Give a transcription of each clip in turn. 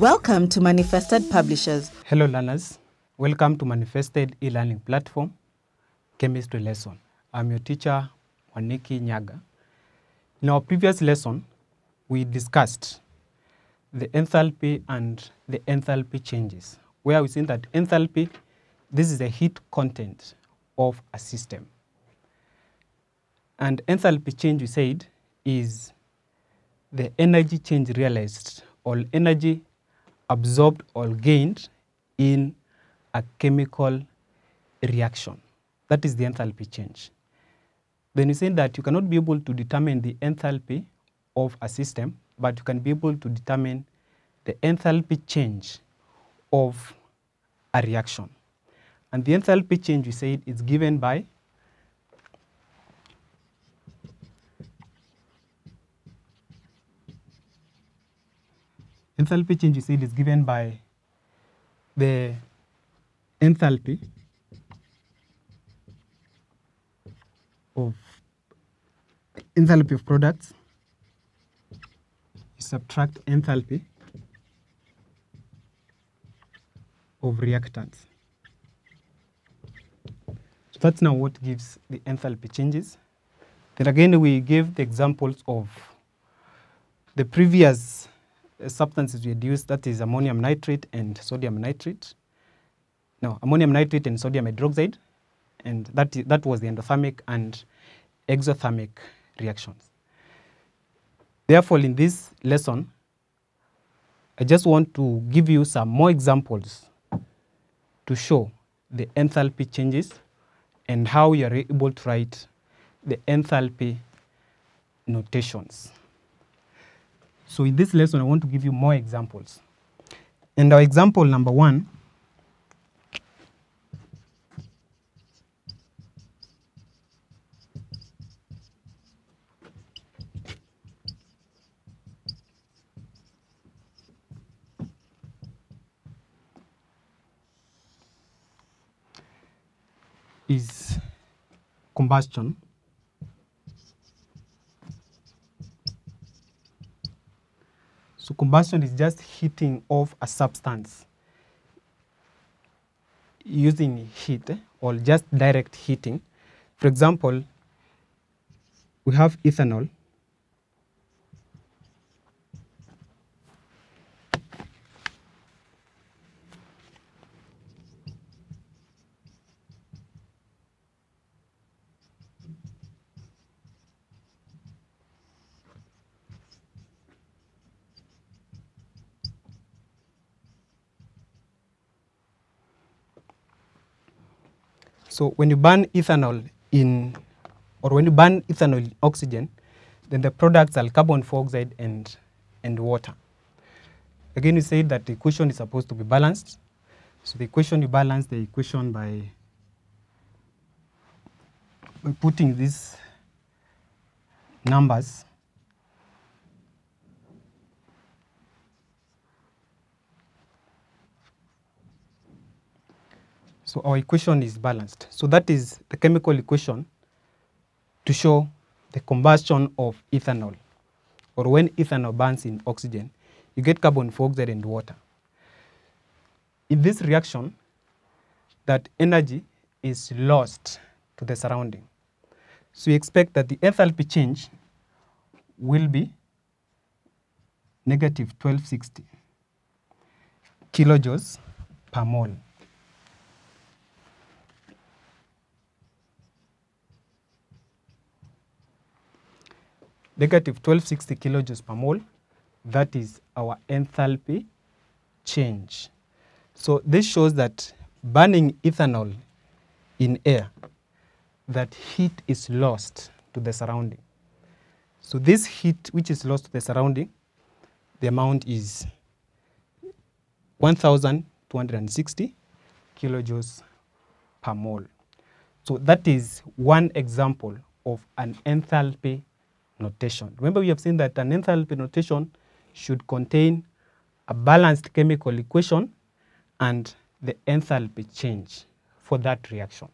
Welcome to Manifested Publishers. Hello learners, welcome to Manifested e-learning platform, Chemistry lesson. I'm your teacher, Waniki Nyaga. In our previous lesson, we discussed the enthalpy and the enthalpy changes, where we seen that enthalpy, this is the heat content of a system. And enthalpy change, we said, is the energy change realized, or energy absorbed or gained in a chemical reaction. That is the enthalpy change. Then you say that you cannot be able to determine the enthalpy of a system, but you can be able to determine the enthalpy change of a reaction. And the enthalpy change, we said, is given by enthalpy change, you see, is given by the enthalpy of products. You subtract enthalpy of reactants. So that's now what gives the enthalpy changes. Then again, we gave the examples of the previous substances we had used, that is ammonium nitrate and sodium nitrate. No, ammonium nitrate and sodium hydroxide, and that was the endothermic and exothermic reactions. Therefore, in this lesson, I just want to give you some more examples to show the enthalpy changes and how you are able to write the enthalpy notations. So in this lesson, I want to give you more examples. And our example number one is combustion. So combustion is just heating of a substance using heat, or just direct heating. For example, we have ethanol. So when you burn ethanol in, or when you burn ethanol in oxygen, then the products are carbon dioxide and water. Again, you say that the equation is supposed to be balanced. So the equation, you balance the equation by putting these numbers . So our equation is balanced. So that is the chemical equation to show the combustion of ethanol, or when ethanol burns in oxygen, you get carbon dioxide and water. In this reaction, that energy is lost to the surrounding. So we expect that the enthalpy change will be negative 1260 kilojoules per mole. Negative 1260 kilojoules per mole, that is our enthalpy change. So this shows that burning ethanol in air, that heat is lost to the surrounding. So this heat which is lost to the surrounding, the amount is 1260 kilojoules per mole. So that is one example of an enthalpy notation. Remember, we have seen that an enthalpy notation should contain a balanced chemical equation and the enthalpy change for that reaction.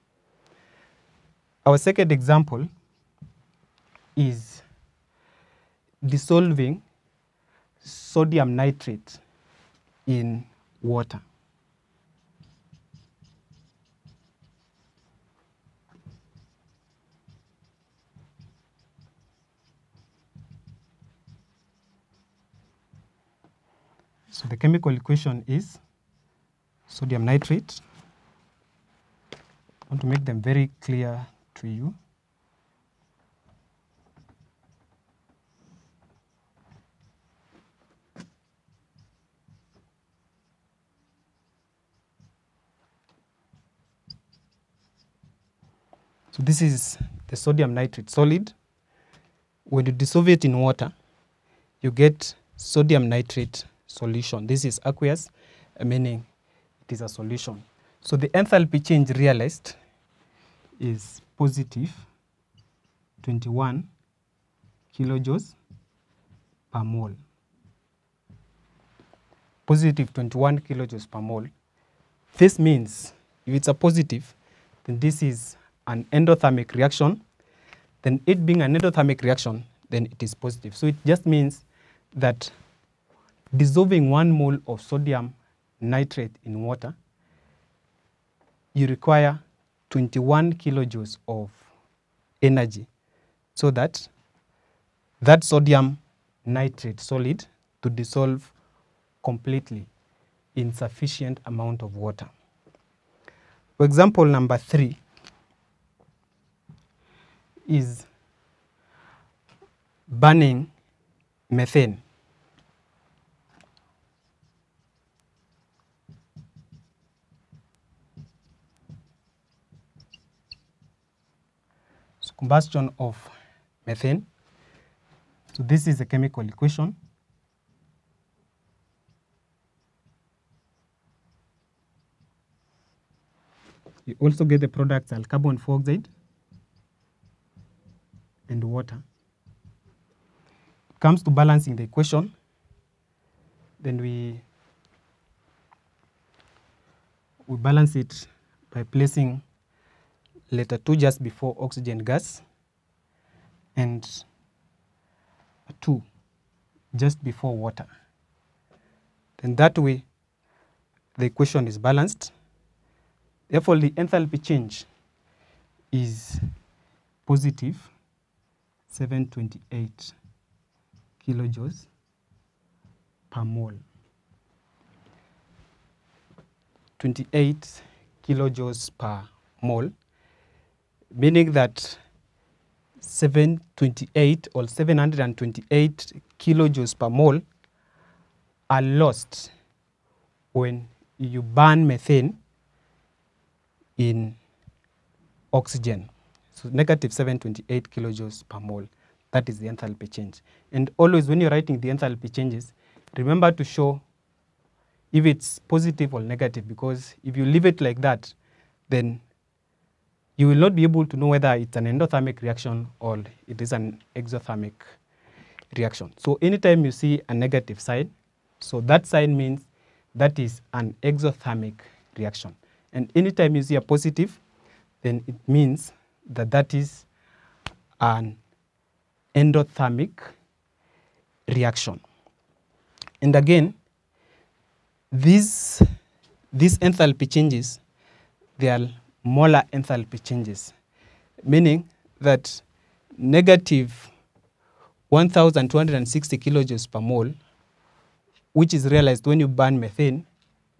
Our second example is dissolving sodium nitrate in water. So the chemical equation is sodium nitrate. I want to make them very clear to you. So this is the sodium nitrate solid. When you dissolve it in water, you get sodium nitrate solution. This is aqueous, meaning it is a solution. So the enthalpy change realized is positive 21 kilojoules per mole. Positive 21 kilojoules per mole. This means if it's a positive, then this is an endothermic reaction. Then it being an endothermic reaction, then it is positive. So it just means that dissolving 1 mole of sodium nitrate in water, you require 21 kilojoules of energy so that that sodium nitrate solid to dissolve completely in sufficient amount of water. For example number 3 is burning methane. Combustion of methane. So this is a chemical equation. You also get the products are carbon dioxide and water. It comes to balancing the equation. Then we balance it by placing letter 2 just before oxygen gas and 2 just before water. Then that way the equation is balanced. Therefore the enthalpy change is positive 728 kilojoules per mole. 28 kilojoules per mole. Meaning that 728 or 728 kilojoules per mole are lost when you burn methane in oxygen. So negative 728 kilojoules per mole. That is the enthalpy change. And always when you're writing the enthalpy changes, remember to show if it's positive or negative, because if you leave it like that, then you will not be able to know whether it's an endothermic reaction or it is an exothermic reaction. So anytime you see a negative sign, so that sign means that is an exothermic reaction. And anytime you see a positive, then it means that that is an endothermic reaction. And again, these enthalpy changes, they are molar enthalpy changes, meaning that negative 1,260 kilojoules per mole, which is realized when you burn methane,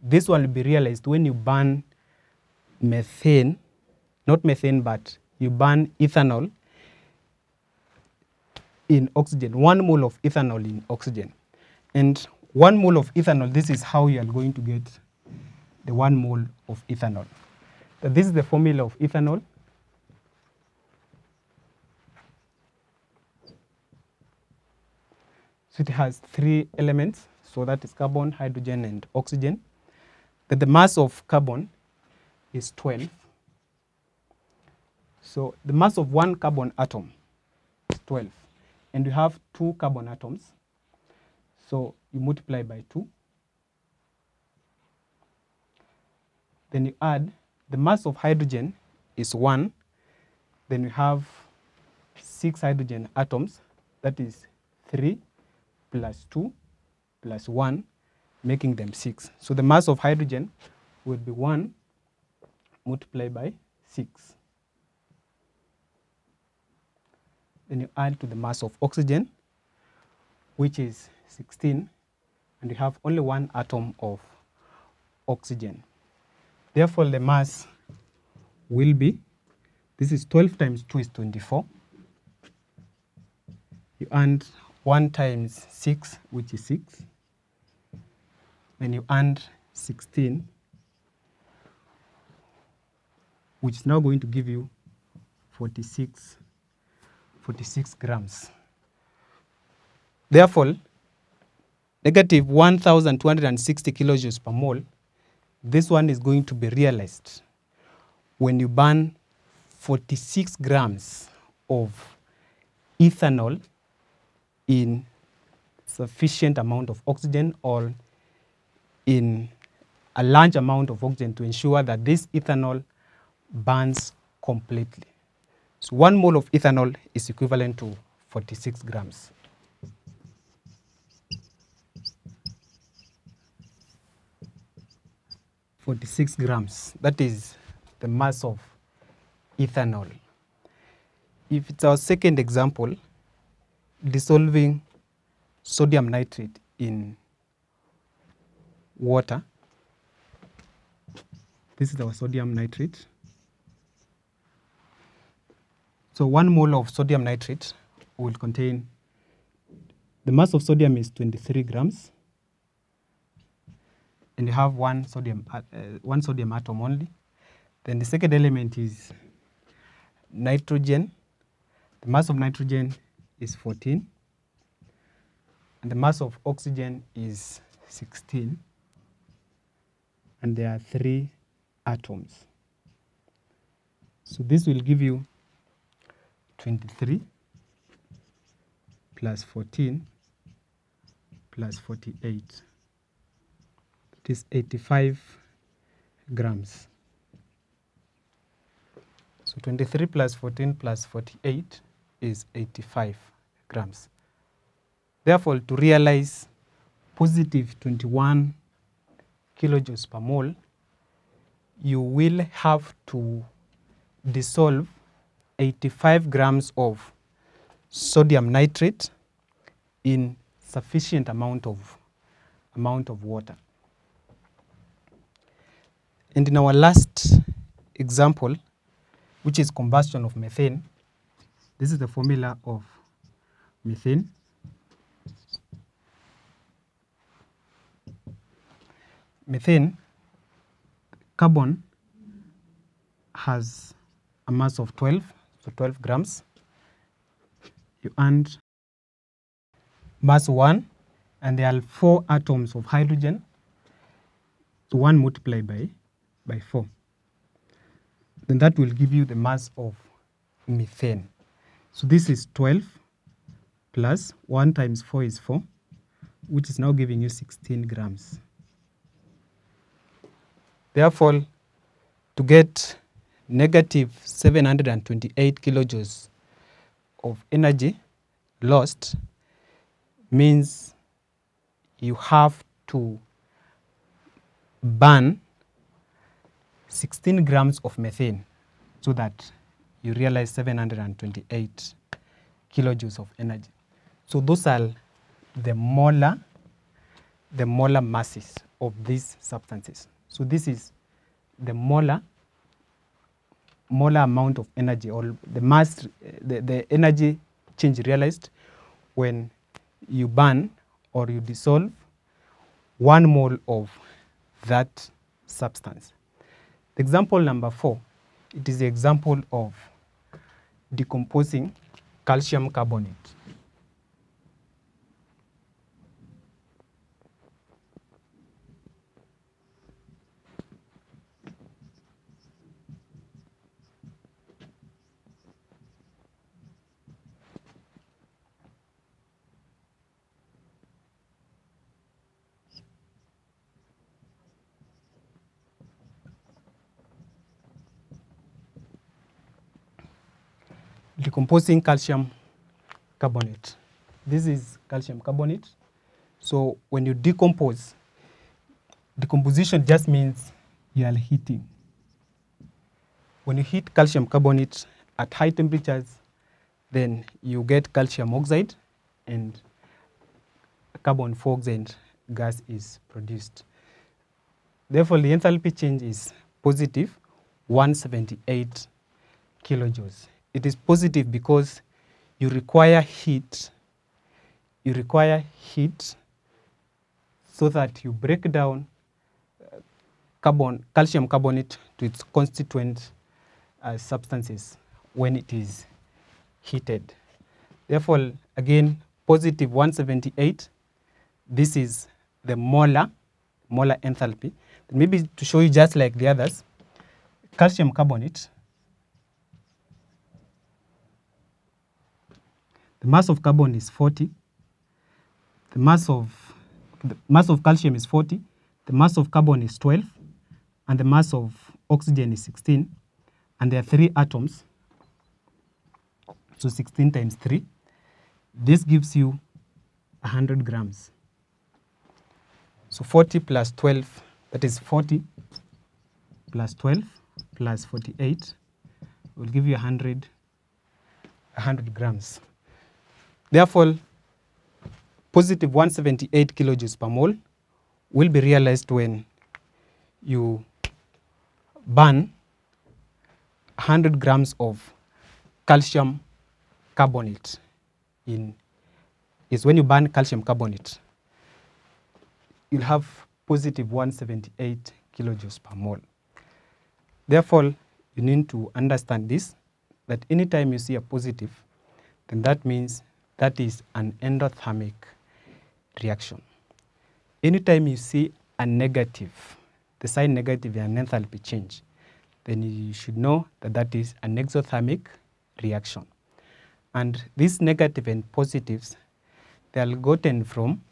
this one will be realized when you burn methane, not methane, but you burn ethanol in oxygen, 1 mole of ethanol in oxygen. And 1 mole of ethanol, this is how you are going to get the 1 mole of ethanol. This is the formula of ethanol. So it has 3 elements. So that is carbon, hydrogen, and oxygen. That the mass of carbon is 12. So the mass of 1 carbon atom is 12. And you have 2 carbon atoms. So you multiply by 2. Then you add. The mass of hydrogen is 1. Then we have 6 hydrogen atoms. That is 3 plus 2 plus 1 making them 6. So the mass of hydrogen would be 1 multiplied by 6. Then you add to the mass of oxygen, which is 16, and you have only one atom of oxygen. Therefore, the mass will be, this is 12 times 2 is 24. You add 1 times 6, which is 6. Then you add 16, which is now going to give you 46 grams. Therefore, negative 1,260 kilojoules per mole, this one is going to be realized when you burn 46 grams of ethanol in sufficient amount of oxygen, or in a large amount of oxygen, to ensure that this ethanol burns completely. So 1 mole of ethanol is equivalent to 46 grams. That is the mass of ethanol. If it's our second example, dissolving sodium nitrate in water. This is our sodium nitrate. So 1 mole of sodium nitrate will contain, the mass of sodium is 23 grams. And you have one sodium atom only. Then the second element is nitrogen. The mass of nitrogen is 14. And the mass of oxygen is 16. And there are 3 atoms. So this will give you 23 plus 14 plus 48. It is 85 grams. So 23 plus 14 plus 48 is 85 grams. Therefore, to realize positive 21 kilojoules per mole, you will have to dissolve 85 grams of sodium nitrate in sufficient amount of water. And in our last example, which is combustion of methane, this is the formula of methane. Methane, carbon has a mass of 12, so 12 grams. You add mass 1, and there are 4 atoms of hydrogen, so 1 multiplied by 4. Then that will give you the mass of methane. So this is 12 plus 1 times 4 is 4, which is now giving you 16 grams. Therefore, to get negative 728 kilojoules of energy lost means you have to burn 16 grams of methane so that you realize 728 kilojoules of energy. So those are the molar masses of these substances. So this is the molar amount of energy, or the mass, the energy change realized when you burn or you dissolve 1 mole of that substance. The example number 4, it is the example of decomposing calcium carbonate. Decomposing calcium carbonate. This is calcium carbonate. So when you decompose, Decomposition just means you are heating. When you heat calcium carbonate at high temperatures, then you get calcium oxide and carbon dioxide gas is produced. Therefore, the enthalpy change is positive 178 kilojoules. It is positive because you require heat. You require heat so that you break down calcium carbonate to its constituent substances when it is heated. Therefore, again, positive 178. This is the molar enthalpy. Maybe to show you just like the others, calcium carbonate. The mass of carbon is 40. The mass of calcium is 40. The mass of carbon is 12. And the mass of oxygen is 16. And there are 3 atoms. So 16 times 3. This gives you 100 grams. So 40 plus 12, that is 40 plus 12 plus 48 will give you 100 grams. Therefore, positive 178 kilojoules per mole will be realized when you burn 100 grams of calcium carbonate. When you burn calcium carbonate, you'll have positive 178 kilojoules per mole. Therefore, you need to understand this, that anytime you see a positive, then that means that is an endothermic reaction. Anytime you see a negative, the sign negative and enthalpy change, then you should know that that is an exothermic reaction. And these negative and positives, they are gotten from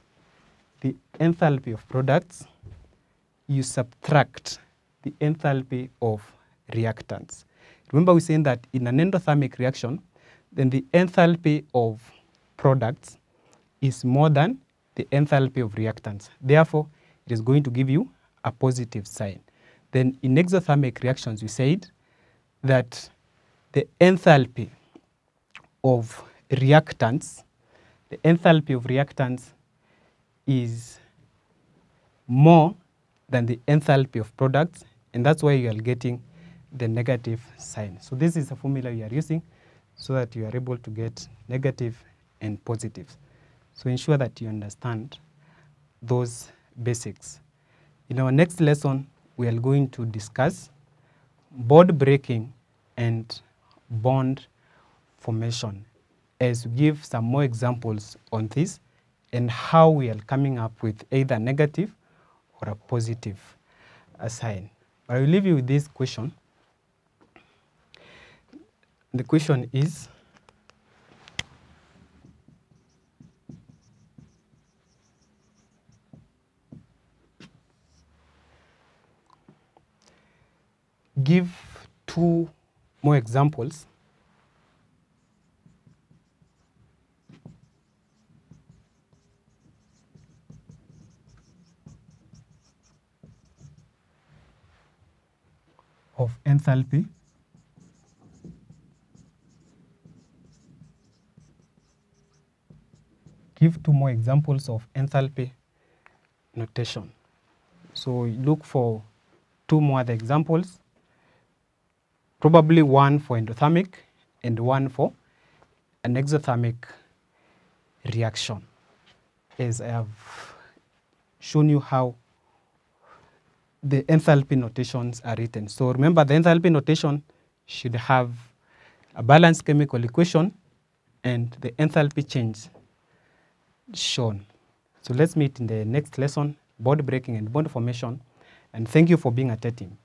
the enthalpy of products. You subtract the enthalpy of reactants. Remember, we're saying that in an endothermic reaction, then the enthalpy of products is more than the enthalpy of reactants. Therefore, it is going to give you a positive sign. Then in exothermic reactions, we said that the enthalpy of reactants is more than the enthalpy of products, and that's why you are getting the negative sign. So this is a formula you are using so that you are able to get negative and positives. So ensure that you understand those basics. In our next lesson, we are going to discuss bond breaking and bond formation, as we give some more examples on this and how we are coming up with either a negative or a positive sign. But I will leave you with this question. The question is, give 2 more examples of enthalpy notation. So look for 2 more other examples, probably 1 for endothermic and 1 for an exothermic reaction, as I have shown you how the enthalpy notations are written. So remember, the enthalpy notation should have a balanced chemical equation and the enthalpy change shown. So let's meet in the next lesson, bond breaking and bond formation. And thank you for being a team.